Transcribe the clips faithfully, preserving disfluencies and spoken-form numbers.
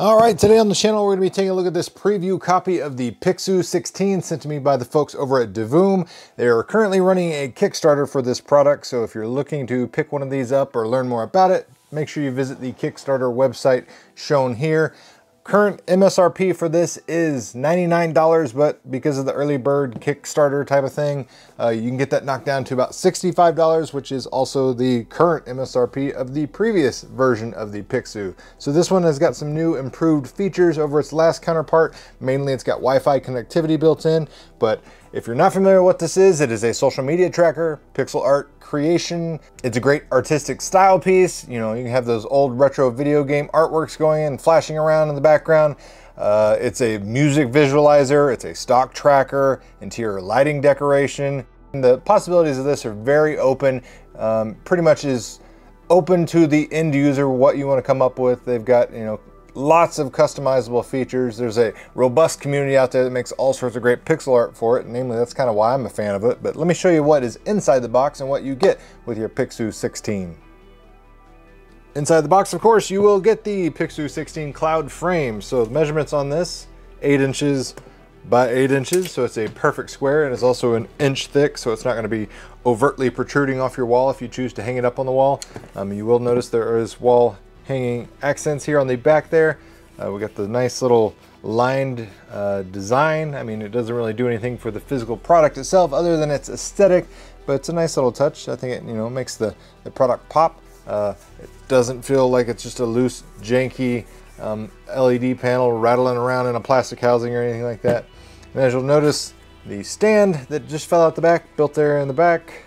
All right, today on the channel, we're gonna be taking a look at this preview copy of the Pixoo sixteen sent to me by the folks over at Divoom. They are currently running a Kickstarter for this product, so if you're looking to pick one of these up or learn more about it, make sure you visit the Kickstarter website shown here. Current M S R P for this is ninety-nine dollars, but because of the early bird Kickstarter type of thing, uh, you can get that knocked down to about sixty-five dollars, which is also the current M S R P of the previous version of the Pixoo. So this one has got some new improved features over its last counterpart. Mainly it's got Wi-Fi connectivity built in, but if you're not familiar with what this is, it is a social media tracker, pixel art creation. It's a great artistic style piece. You know, you can have those old retro video game artworks going in, flashing around in the background. Uh, it's a music visualizer. It's a stock tracker, interior lighting decoration. And the possibilities of this are very open, um, pretty much is open to the end user, what you want to come up with. They've got, you know, lots of customizable features. There's a robust community out there that makes all sorts of great pixel art for it. Namely, that's kind of why I'm a fan of it. But let me show you what is inside the box and what you get with your Pixoo sixteen. Inside the box, of course, you will get the Pixoo sixteen cloud frame. So the measurements on this, eight inches by eight inches. So it's a perfect square, and it's also an inch thick. So it's not going to be overtly protruding off your wall if you choose to hang it up on the wall. Um, you will notice there is wall hanging accents here on the back there. Uh, we got the nice little lined uh, design. I mean, it doesn't really do anything for the physical product itself other than its aesthetic, but it's a nice little touch. I think it, you know, makes the, the product pop. Uh, it doesn't feel like it's just a loose, janky um, L E D panel rattling around in a plastic housing or anything like that. And as you'll notice, the stand that just fell out the back, built there in the back.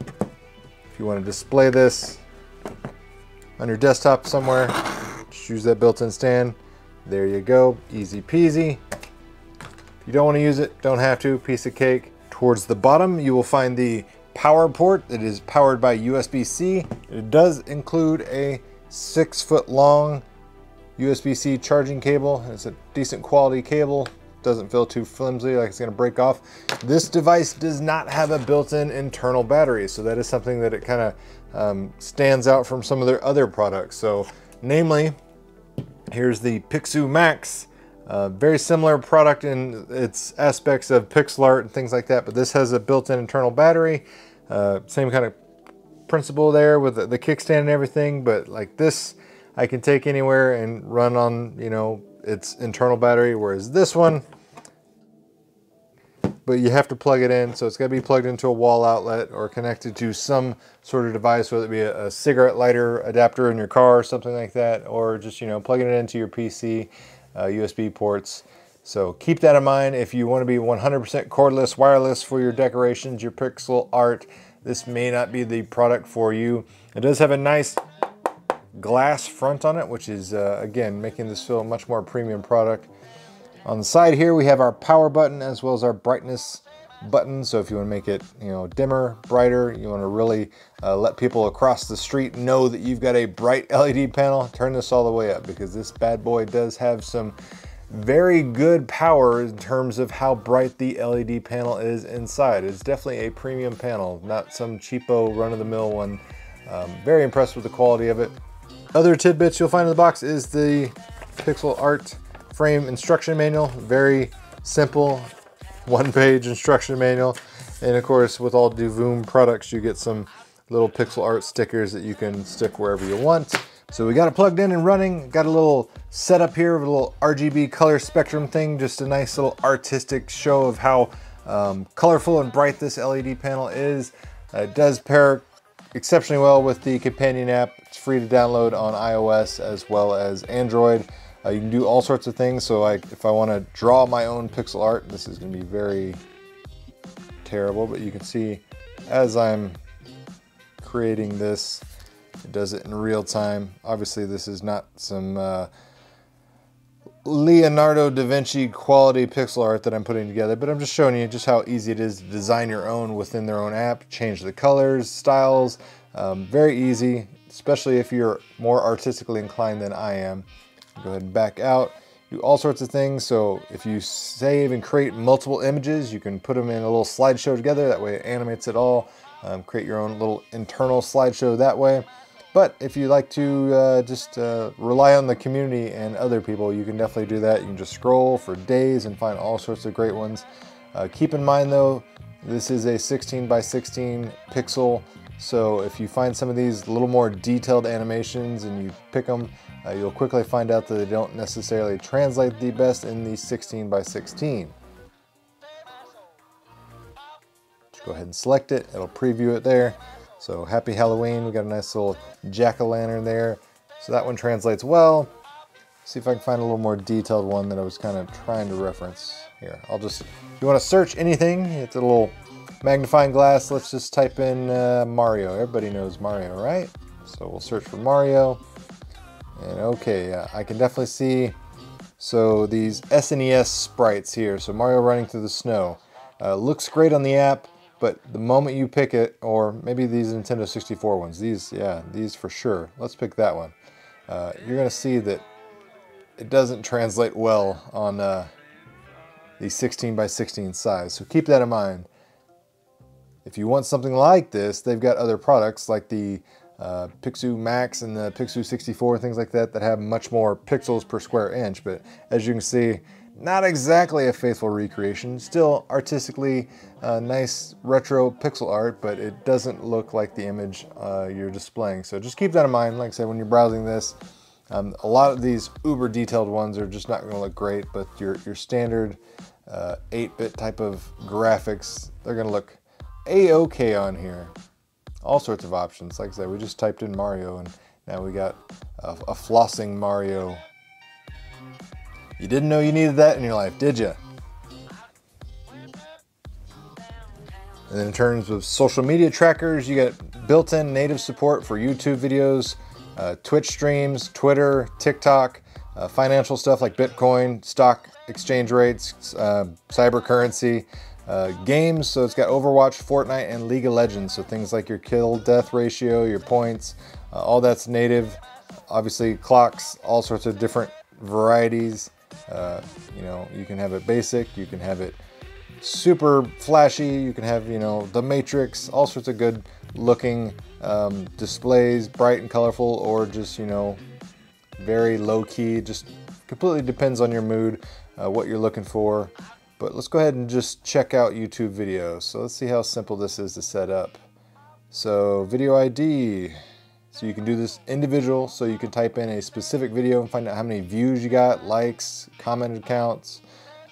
If you want to display this on your desktop somewhere, just use that built-in stand. There you go, easy peasy. If you don't want to use it, don't have to, piece of cake. Towards the bottom, you will find the power port. It is powered by U S B C. It does include a six foot long U S B C charging cable. It's a decent quality cable. Doesn't feel too flimsy, like it's gonna break off. This device does not have a built-in internal battery, so that is something that it kind of um, stands out from some of their other products. So namely, here's the Pixoo Max, uh, very similar product in its aspects of pixel art and things like that, but this has a built-in internal battery, uh, same kind of principle there with the, the kickstand and everything, but like this, I can take anywhere and run on, you know, its internal battery, whereas this one, but you have to plug it in. So it's got to be plugged into a wall outlet or connected to some sort of device, whether it be a, a cigarette lighter adapter in your car or something like that, or just, you know, plugging it into your P C, uh, U S B ports. So keep that in mind. If you want to be one hundred percent cordless wireless for your decorations, your pixel art, this may not be the product for you. It does have a nice glass front on it, which is uh, again making this feel a much more premium product. On the side here we have our power button as well as our brightness button, so if you want to make it, you know, dimmer, brighter, you want to really uh, let people across the street know that you've got a bright L E D panel, turn this all the way up, because this bad boy does have some very good power in terms of how bright the L E D panel is inside. It's definitely a premium panel, not some cheapo run-of-the-mill one. um, very impressed with the quality of it. Other tidbits you'll find in the box is the pixel art frame instruction manual. Very simple, one page instruction manual. And of course, with all Divoom products, you get some little pixel art stickers that you can stick wherever you want. So we got it plugged in and running. Got a little setup here with a little R G B color spectrum thing. Just a nice little artistic show of how um, colorful and bright this L E D panel is. Uh, it does pair exceptionally well with the companion app. It's free to download on iOS as well as Android. Uh, you can do all sorts of things. So I, if I want to draw my own pixel art, this is going to be very terrible, but you can see as I'm creating this, it does it in real time. Obviously this is not some uh, Leonardo da Vinci quality pixel art that I'm putting together, but I'm just showing you just how easy it is to design your own within their own app, change the colors, styles, um, very easy, especially if you're more artistically inclined than I am. Go ahead and back out, do all sorts of things. So if you save and create multiple images, you can put them in a little slideshow together, that way it animates it all, um, create your own little internal slideshow that way. But if you'd like to uh, just uh, rely on the community and other people, you can definitely do that. You can just scroll for days and find all sorts of great ones. Uh, keep in mind though, this is a sixteen by sixteen pixel. So if you find some of these little more detailed animations and you pick them, uh, you'll quickly find out that they don't necessarily translate the best in the sixteen by sixteen. Just go ahead and select it. It'll preview it there. So happy Halloween, we got a nice little jack-o'-lantern there. So that one translates well. See if I can find a little more detailed one that I was kind of trying to reference here. I'll just, if you want to search anything, it's a little magnifying glass. Let's just type in uh, Mario. Everybody knows Mario, right? So we'll search for Mario. And okay, uh, I can definitely see, so these S N E S sprites here. So Mario running through the snow. Uh, looks great on the app. But the moment you pick it, or maybe these Nintendo sixty-four ones, these, yeah, these for sure. Let's pick that one. Uh, you're going to see that it doesn't translate well on uh, the sixteen by sixteen size. So keep that in mind. If you want something like this, they've got other products like the uh, Pixoo Max and the Pixoo sixty-four, things like that, that have much more pixels per square inch. But as you can see, not exactly a faithful recreation, still artistically uh, nice retro pixel art, but it doesn't look like the image uh, you're displaying. So just keep that in mind, like I said, when you're browsing this. Um, a lot of these uber detailed ones are just not gonna look great, but your, your standard eight bit uh, type of graphics, they're gonna look a-okay on here. All sorts of options. Like I said, we just typed in Mario and now we got a, a flossing Mario. You didn't know you needed that in your life, did you? And then in terms of social media trackers, you got built-in native support for YouTube videos, uh, Twitch streams, Twitter, TikTok, uh, financial stuff like Bitcoin, stock exchange rates, uh, cyber currency, uh, games. So it's got Overwatch, Fortnite, and League of Legends. So things like your kill-death ratio, your points, uh, all that's native. Obviously clocks, all sorts of different varieties. Uh, you know, you can have it basic, you can have it super flashy, you can have, you know, the Matrix, all sorts of good looking um, displays, bright and colorful, or just, you know, very low key. Just completely depends on your mood, uh, what you're looking for. But let's go ahead and just check out YouTube videos. So let's see how simple this is to set up. So video I D. So you can do this individual, so you can type in a specific video and find out how many views you got, likes, commented counts,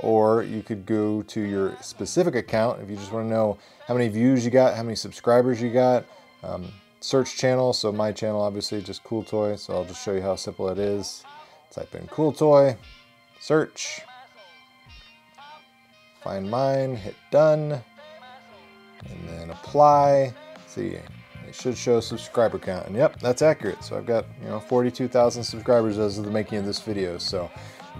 or you could go to your specific account if you just want to know how many views you got, how many subscribers you got, um, search channel. So my channel, obviously, just Cool Toy. So I'll just show you how simple it is. Type in Cool Toy, search, find mine, hit done, and then apply. See. It should show subscriber count, and yep, that's accurate. So I've got, you know, forty-two thousand subscribers as of the making of this video. So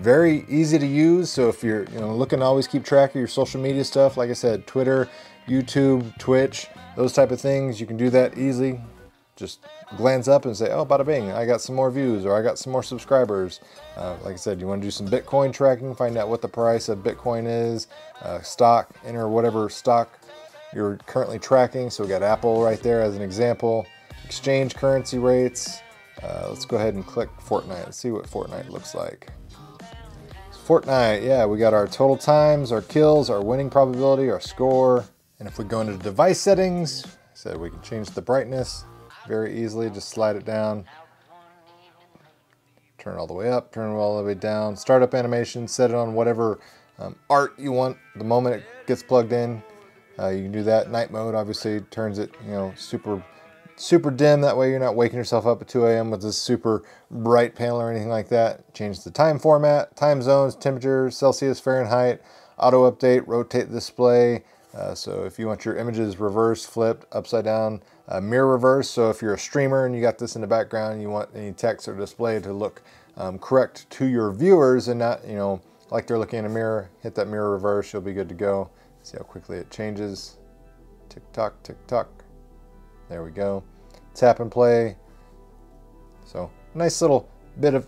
very easy to use. So if you're, you know, looking to always keep track of your social media stuff, like I said, Twitter, YouTube, Twitch, those type of things, you can do that easily. Just glance up and say, oh, bada bing, I got some more views, or I got some more subscribers. Uh, like I said, you want to do some Bitcoin tracking, find out what the price of Bitcoin is, uh, stock, enter whatever stock you're currently tracking. So we got Apple right there as an example. Exchange currency rates. Uh, let's go ahead and click Fortnite. Let's see what Fortnite looks like. It's Fortnite, yeah, we got our total times, our kills, our winning probability, our score. And if we go into device settings, so we can change the brightness very easily, just slide it down. Turn it all the way up, turn it all the way down. Startup animation, set it on whatever um, art you want the moment it gets plugged in. Uh, you can do that. Night mode obviously turns it, you know, super, super dim. That way you're not waking yourself up at two A M with this super bright panel or anything like that. Change the time format, time zones, temperature, Celsius, Fahrenheit, auto update, rotate display. Uh, so if you want your images reversed, flipped, upside down, uh, mirror reverse. So if you're a streamer and you got this in the background, and you want any text or display to look um, correct to your viewers and not, you know, like they're looking in a mirror, hit that mirror reverse, you'll be good to go. See how quickly it changes. Tick tock, tick tock. There we go. Tap and play. So nice little bit of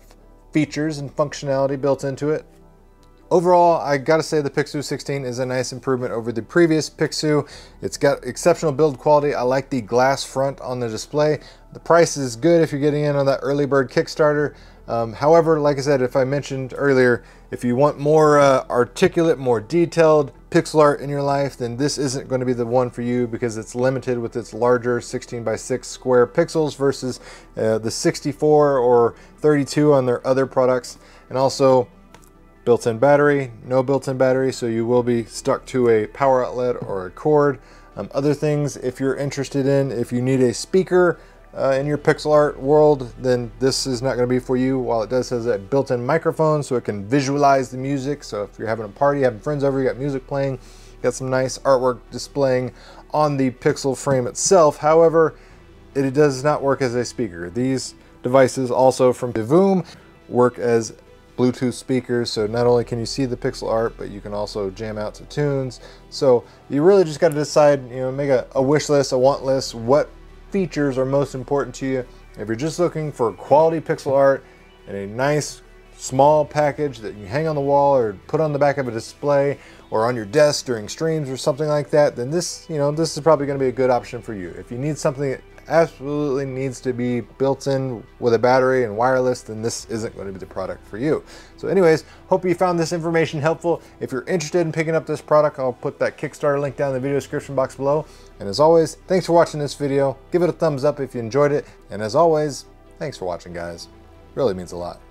features and functionality built into it. Overall, I gotta say the Pixoo sixteen is a nice improvement over the previous Pixoo. It's got exceptional build quality. I like the glass front on the display. The price is good if you're getting in on that early bird Kickstarter. Um, however, like I said, if I mentioned earlier, if you want more uh, articulate, more detailed pixel art in your life, then this isn't going to be the one for you because it's limited with its larger sixteen by six square pixels versus uh, the sixty-four or thirty-two on their other products. And also, built-in battery, no built-in battery, so you will be stuck to a power outlet or a cord. Um, other things, if you're interested in, if you need a speaker uh, in your pixel art world, then this is not going to be for you. While it does has a built-in microphone, so it can visualize the music. So if you're having a party, having friends over, you got music playing, you got some nice artwork displaying on the pixel frame itself. However, it does not work as a speaker. These devices, also from Divoom, work as Bluetooth speakers, so not only can you see the pixel art, but you can also jam out to tunes. So you really just got to decide, you know, make a, a wish list, a want list, what features are most important to you. If you're just looking for quality pixel art and a nice small package that you hang on the wall or put on the back of a display or on your desk during streams or something like that, then this, you know, this is probably going to be a good option for you. If you need something that absolutely needs to be built in with a battery and wireless, then this isn't going to be the product for you. So anyways, hope you found this information helpful. If you're interested in picking up this product, I'll put that Kickstarter link down in the video description box below. And as always, thanks for watching this video. Give it a thumbs up if you enjoyed it. And as always, thanks for watching, guys. It really means a lot.